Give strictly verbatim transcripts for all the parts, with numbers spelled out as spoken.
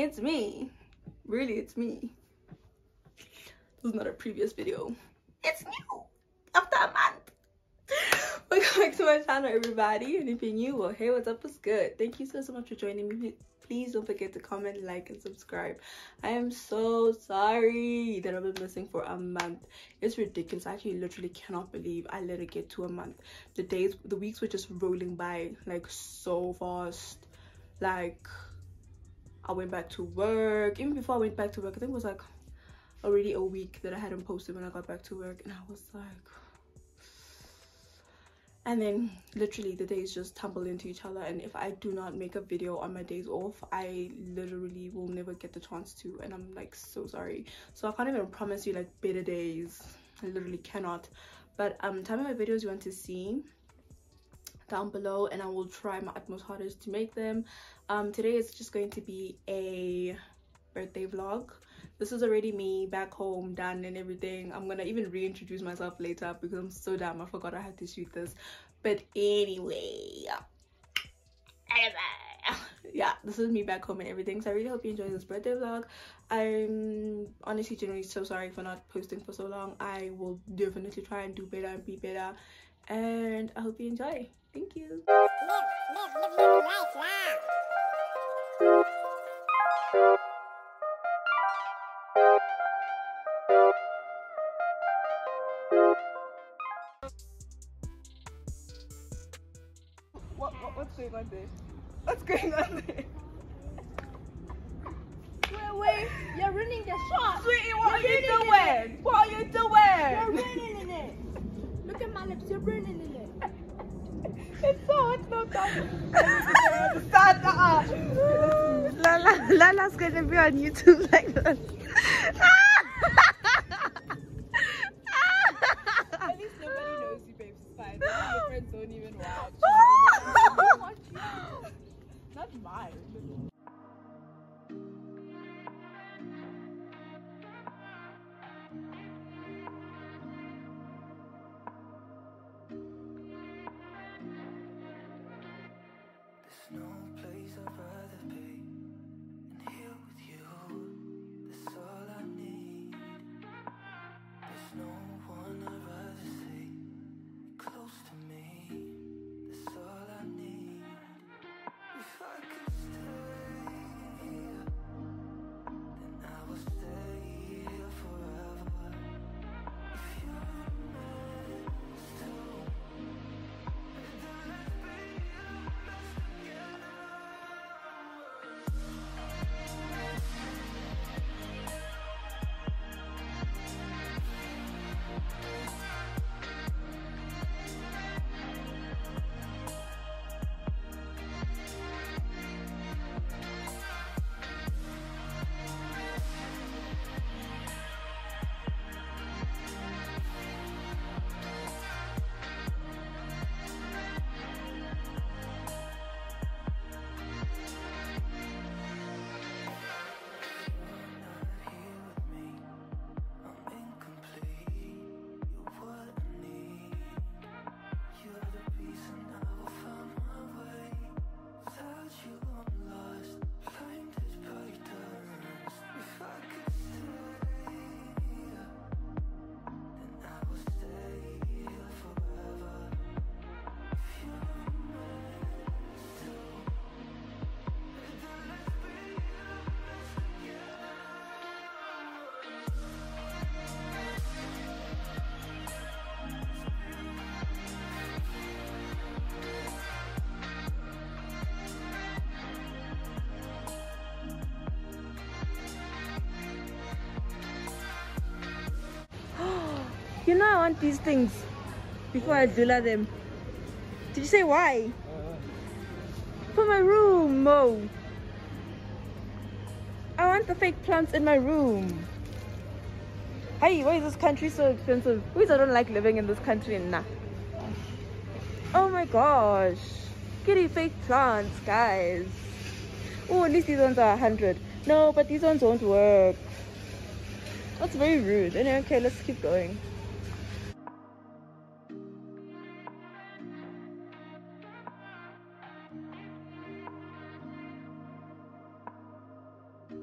It's me. Really, it's me. This is not a previous video. It's new. After a month. Welcome back to my channel, everybody. And if you're new, well, hey, what's up? What's good? Thank you so, so much for joining me. Please don't forget to comment, like, and subscribe. I am so sorry that I've been missing for a month. It's ridiculous. I actually literally cannot believe I let it get to a month. The days, the weeks were just rolling by, like, so fast. Like, I went back to work. Even before I went back to work, I think it was, like, already a week that I hadn't posted when I got back to work. And I was like... And then literally the days just tumble into each other, and if I do not make a video on my days off, I literally will never get the chance to, and I'm like so sorry. So I can't even promise you like better days. I literally cannot. But um tell me what videos you want to see down below, and I will try my utmost hardest to make them. Um today is just going to be a birthday vlog. This is already me back home, done and everything. I'm gonna even reintroduce myself later because I'm so dumb. I forgot I had to shoot this. But anyway, yeah, this is me back home and everything. So I really hope you enjoyed this birthday vlog. I'm honestly generally so sorry for not posting for so long. I will definitely try and do better and be better. And I hope you enjoy. Thank you. What, what what's going on there? What's going on there? Wait, wait, you're ruining the shot. Sweetie, what you're are you doing? It. What are you doing? You're ruining it. Look at my lips, you're ruining it. It's so hot, no time. Start the art. Lala, Lala's gonna be on YouTube like this. At least nobody knows you, babes. It's fine. Your friends don't even watch. Not mine. There's no place I'd rather be than here with you. That's all I need. There's no one I'd rather see close to me. That's all I need. If I could stay here, then I will stay here forever. If you're meant to, then let's be the best together. You know I want these things before I dula them. Did you say why? For my room, Mo. I want the fake plants in my room. Hey, why is this country so expensive? Who is I don't like living in this country and nah. Oh my gosh. Kitty fake plants, guys. Oh, at least these ones are a hundred. No, but these ones won't work. That's very rude. Anyway, okay, let's keep going. Thank you.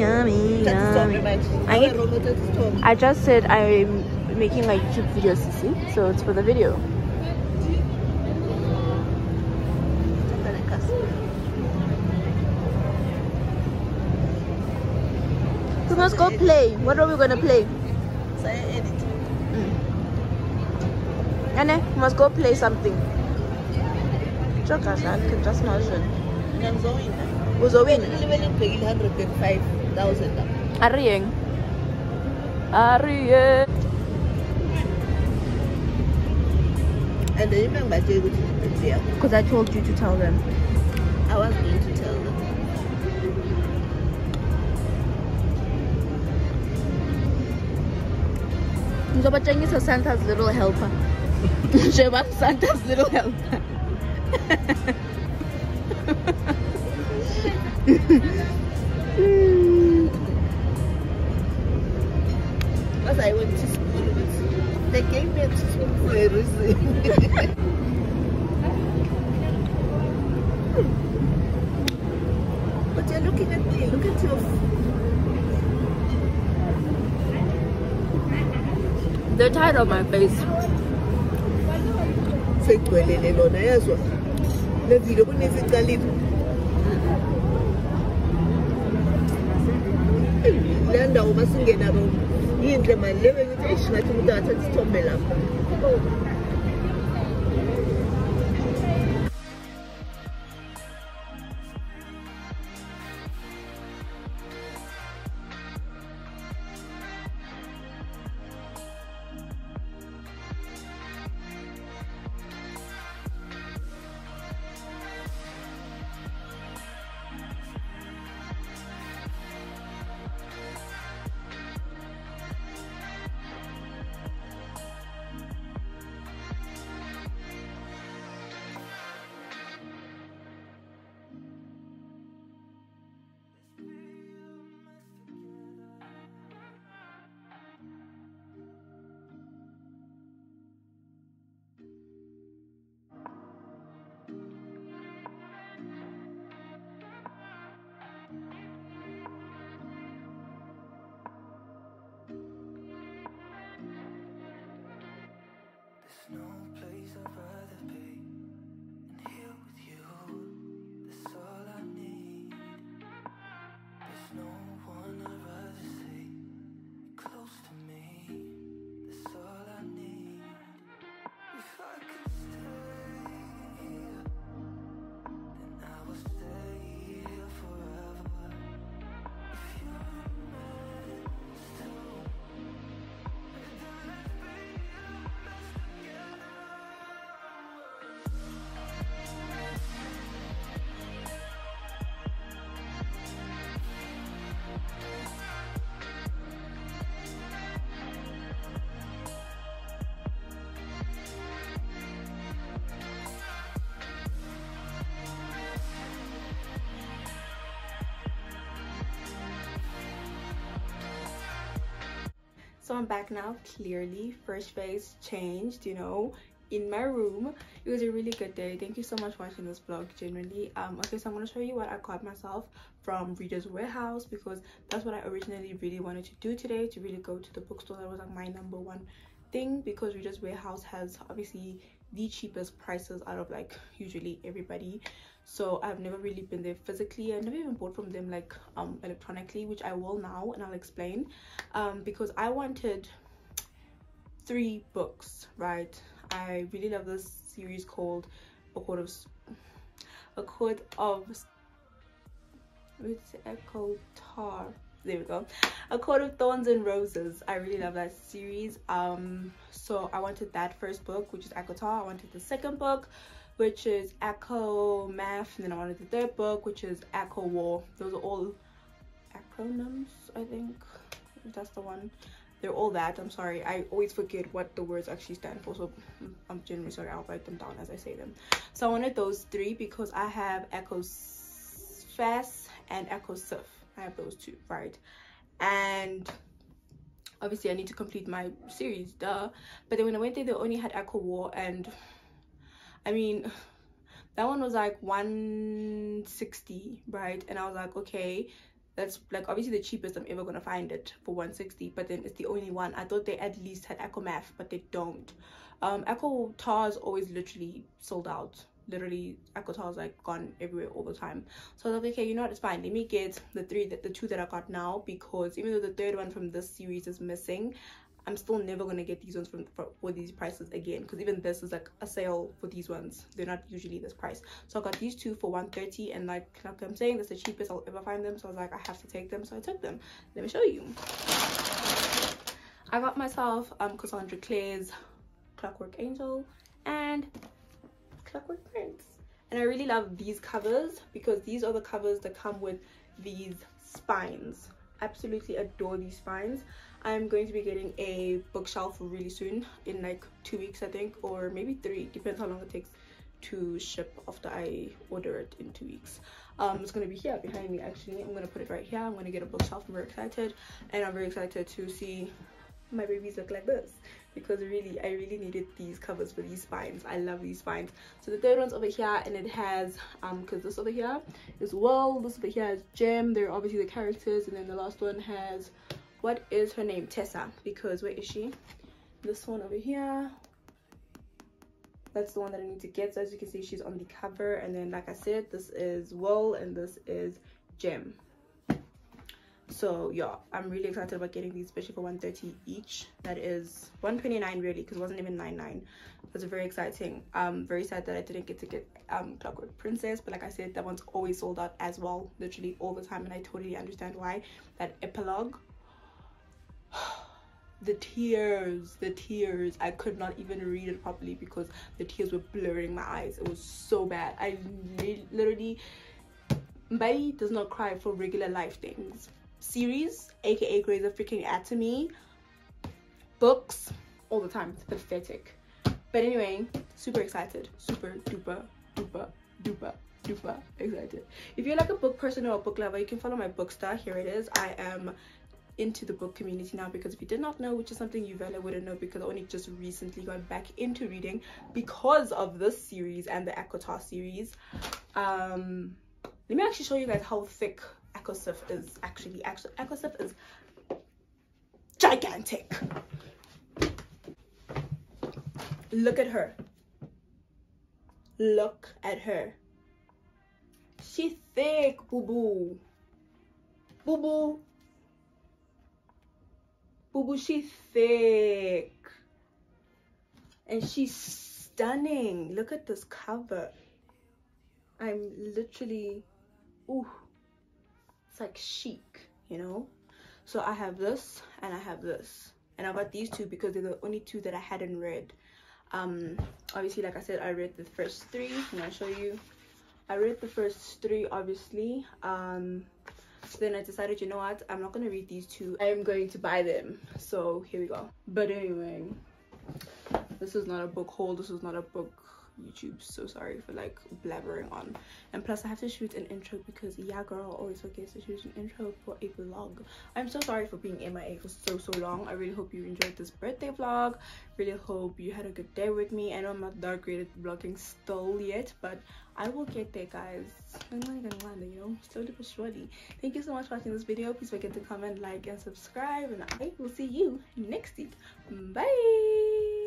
Yummy, yummy. I, I just said I'm making my YouTube videos, you see? So it's for the video. We must go play. What are we gonna play? Mm. Anne, we must go play something. Just imagine. I'm going. Uzowin. one hundred five thousand. Arrieng. Arrieng. And they remember I told you to tell them. Because I told you to tell them. I was going to tell them. Nzobateng is Santa's little helper. Sheba's Santa's little helper. Because I went to school with, they came back to school for a reason. But you're looking at me, look at you. They're tired of my face. Landa uma singena ro yindle manje lebe ngithi ngathi umuntu athathe isithombe lapha. So I'm back now, clearly. First phase changed, you know, in my room. It was a really good day. Thank you so much for watching this vlog, generally. Um, okay, so I'm going to show you what I got myself from Reader's Warehouse, because that's what I originally really wanted to do today, to really go to the bookstore. That was like my number one thing, because Reader's Warehouse has obviously the cheapest prices out of like usually everybody. So I've never really been there physically. I never even bought from them like um electronically, which I will now, and I'll explain, um because I wanted three books, right? I really love this series called a court of a court of it's ACOTAR, there we go, A Court of Thorns and Roses. I really love that series. Um so I wanted that first book, which is ACOTAR. I wanted the second book, which is ACOMAF, and then I wanted the third book, which is ACOWAR. Those are all acronyms, I think, if that's the one. They're all that. I'm sorry, I always forget what the words actually stand for, so I'm generally sorry. I'll write them down as I say them. So I wanted those three because I have ACOFAS and ACOSIF. I have those two, right? And obviously I need to complete my series, duh. But then when I went there, they only had ACOWAR, and I mean that one was like one sixty, right? And I was like, okay, that's like obviously the cheapest I'm ever gonna find it for one sixty, but then it's the only one. I thought they at least had ACOMAF, but they don't. um ACOTAR is always literally sold out. Literally ACOTAR is like gone everywhere all the time. So I was like, okay, you know what, it's fine, let me get the three that the two that I got now, because even though the third one from this series is missing, I'm still never gonna get these ones from for, for these prices again, because even this is like a sale for these ones. They're not usually this price. So I got these two for one thirty, and like, like I'm saying, that's the cheapest I'll ever find them. So I was like, I have to take them, so I took them. Let me show you. I got myself um Cassandra Clare's Clockwork Angel and Clockwork Prince, and I really love these covers, because these are the covers that come with these spines. Absolutely adore these spines. I'm going to be getting a bookshelf really soon, in like two weeks, I think, or maybe three, depends how long it takes to ship after I order it in two weeks. Um it's going to be here behind me. Actually, I'm going to put it right here. I'm going to get a bookshelf. I'm very excited, and I'm very excited to see my babies look like this, because really I really needed these covers for these spines. I love these spines. So the third one's over here, and it has um because this over here is World, this over here is Gem. They're obviously the characters, and then the last one has, what is her name, Tessa, because where is she? This one over here, that's the one that I need to get. So as you can see, she's on the cover, and then like I said, this is World and this is Gem. So yeah, I'm really excited about getting these, especially for one thirty each. That is one twenty-nine really, because it wasn't even ninety-nine. That's very exciting. Um very sad that I didn't get to get um Clockwork Princess, but like I said, that one's always sold out as well, literally all the time, and I totally understand why. That epilogue, the tears, the tears, I could not even read it properly because the tears were blurring my eyes. It was so bad. I literally, Mbae does not cry for regular life things. Series, aka Grey's freaking Anatomy, books, all the time. It's pathetic. But anyway, super excited, super duper duper duper duper excited. If you're like a book person or a book lover, you can follow my Bookstar. Here it is. I am into the book community now, because if you did not know, which is something you really wouldn't know, because I only just recently got back into reading because of this series and the ACOTAR series. Um let me actually show you guys how thick ACOSIF is. Actually, actually ACOSIF is gigantic. Look at her, look at her, she's thick, boo boo, boo boo, boo boo. She's thick and she's stunning. Look at this cover. I'm literally, ooh, like chic, you know. So I have this and I have this, and I got these two because they're the only two that I hadn't read. Um obviously, like I said, I read the first three, and I'll show you. I read the first three, obviously. Um so then I decided, you know what, I'm not gonna read these two, I am going to buy them. So here we go. But anyway, this is not a book haul, this is not a book YouTube. So sorry for like blabbering on. And plus I have to shoot an intro because yeah girl always forgets to shoot an intro for a vlog. I'm so sorry for being M I A for so so long. I really hope you enjoyed this birthday vlog. Really hope you had a good day with me. I know I'm not that great at vlogging still yet, but I will get there guys. I'm not even gonna lie, you know, slowly but surely. Thank you so much for watching this video. Please forget to comment, like and subscribe, and I will see you next week. Bye.